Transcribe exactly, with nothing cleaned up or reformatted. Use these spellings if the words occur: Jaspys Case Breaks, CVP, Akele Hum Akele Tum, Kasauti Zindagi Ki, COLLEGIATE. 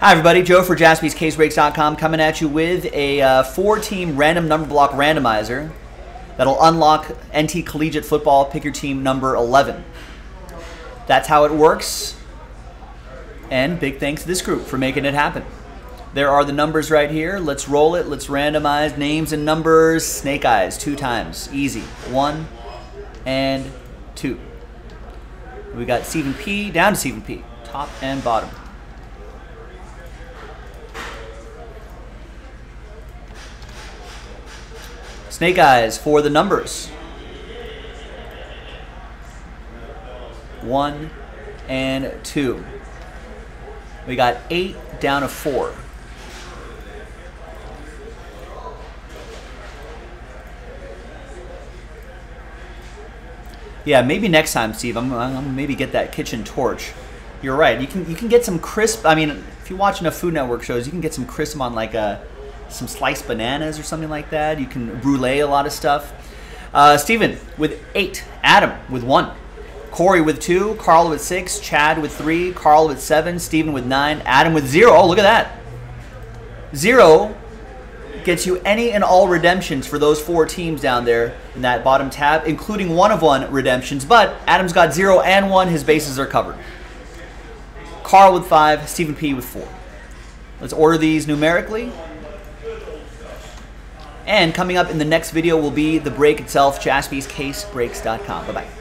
Hi everybody, Joe for Jaspys Case Breaks dot com coming at you with a uh, four-team random number block randomizer that'll unlock N T Collegiate Football, pick your team number eleven. That's how it works, and big thanks to this group for making it happen. There are the numbers right here. Let's roll it. Let's randomize names and numbers. Snake eyes, two times. Easy. One and two. We got C V P down to C V P, top and bottom. Snake eyes for the numbers. One and two. We got eight down to four. Yeah, maybe next time, Steve. I'm, I'm gonna maybe get that kitchen torch. You're right. You can you can get some crisp. I mean, if you watch enough Food Network shows, you can get some crisp on like a. some sliced bananas or something like that. You can brulee a lot of stuff. Uh, Steven with eight, Adam with one, Corey with two, Carl with six, Chad with three, Carl with seven, Steven with nine, Adam with zero. Oh, look at that. Zero gets you any and all redemptions for those four teams down there in that bottom tab, including one of one redemptions, but Adam's got zero and one. His bases are covered. Carl with five, Steven P with four. Let's order these numerically. And coming up in the next video will be the break itself, Jaspys Case Breaks dot com. Bye-bye.